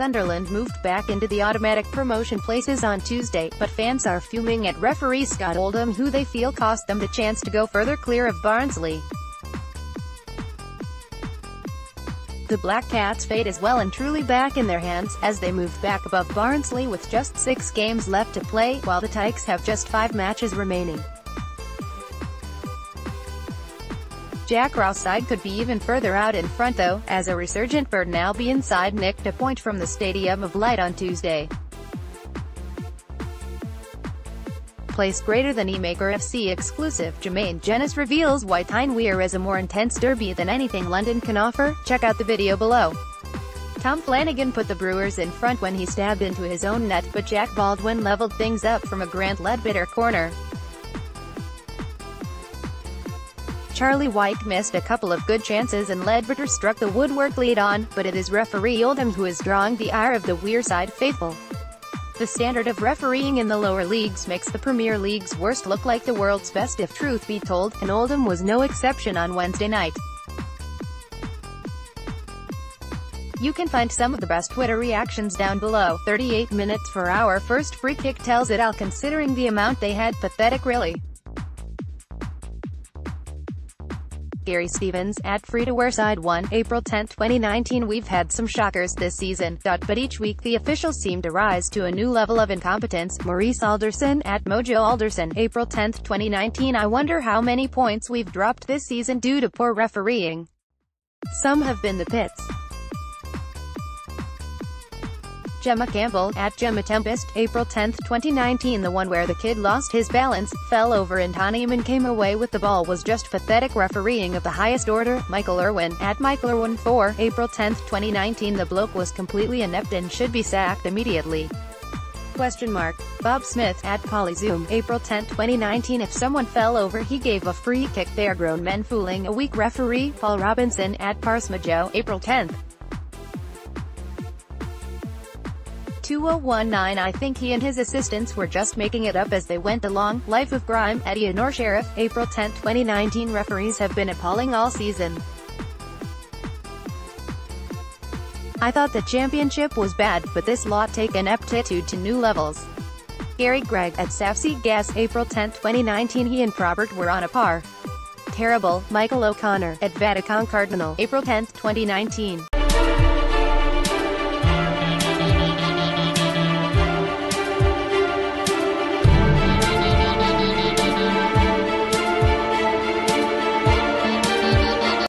Sunderland moved back into the automatic promotion places on Tuesday, but fans are fuming at referee Scott Oldham, who they feel cost them the chance to go further clear of Barnsley. The Black Cats' fate is well and truly back in their hands, as they move back above Barnsley with just 6 games left to play, while the Tykes have just 5 matches remaining. Jack Ross' side could be even further out in front though, as a resurgent Burton Albion side nicked a point from the Stadium of Light on Tuesday. Place greater than E-Maker FC exclusive Jermaine Jenis reveals why Tyne Weir is a more intense derby than anything London can offer. Check out the video below. Tom Flanagan put the Brewers in front when he stabbed into his own net, but Jack Baldwin leveled things up from a Grant Ledbetter corner. Charlie White missed a couple of good chances and Ledbetter struck the woodwork lead on, but it is referee Oldham who is drawing the ire of the Weir side faithful. The standard of refereeing in the lower leagues makes the Premier League's worst look like the world's best if truth be told, and Oldham was no exception on Wednesday night. You can find some of the best Twitter reactions down below. 38 minutes for our first free kick tells it all considering the amount they had, pathetic really. Gary Stevens, at FreeToWearSide 1, April 10, 2019. We've had some shockers this season, but each week the officials seem to rise to a new level of incompetence. Maurice Alderson, at Mojo Alderson, April 10, 2019. I wonder how many points we've dropped this season due to poor refereeing. Some have been the pits. Gemma Campbell, at Gemma Tempest, April 10, 2019. The one where the kid lost his balance, fell over and Tottenham and came away with the ball was just pathetic refereeing of the highest order. Michael Irwin, at Michael Irwin 4, April 10, 2019. The bloke was completely inept and should be sacked immediately. Question mark. Bob Smith, at Polyzoom, April 10, 2019. If someone fell over he gave a free kick, they are grown men fooling a weak referee. Paul Robinson, at Parsmajo, April 10. 2019. I think he and his assistants were just making it up as they went along. Life of Grime, at Ianor Sheriff, April 10, 2019. Referees have been appalling all season. I thought the championship was bad, but this lot take an aptitude to new levels. Gary Gregg, at Safsea Gas, April 10, 2019. He and Probert were on a par. Terrible. Michael O'Connor, at Vatican Cardinal, April 10, 2019.